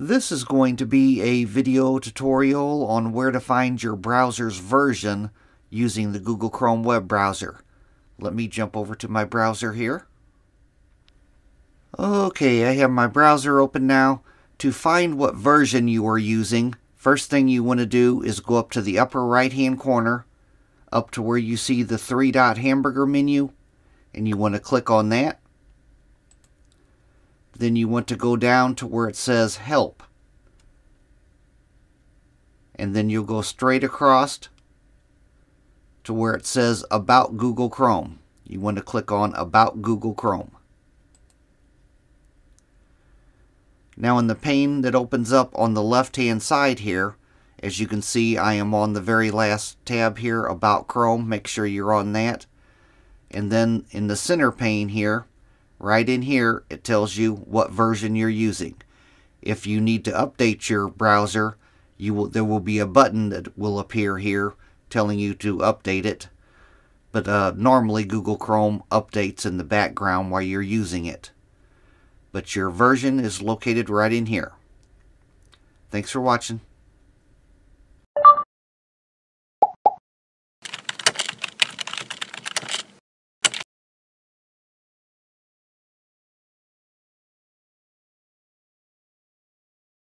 This is going to be a video tutorial on where to find your browser's version using the Google Chrome web browser. Let me jump over to my browser here. Okay, I have my browser open now. To find what version you are using, first thing you want to do is go up to the upper right-hand corner, up to where you see the three-dot hamburger menu, and you want to click on that. Then you want to go down to where it says Help. And then you'll go straight across to where it says About Google Chrome. You want to click on About Google Chrome. Now in the pane that opens up on the left-hand side here, as you can see, I am on the very last tab here, About Chrome. Make sure you're on that. And then in the center pane here, right in here, it tells you what version you're using. If you need to update your browser, there will be a button that will appear here telling you to update it. But normally Google Chrome updates in the background while you're using it. But your version is located right in here. Thanks for watching.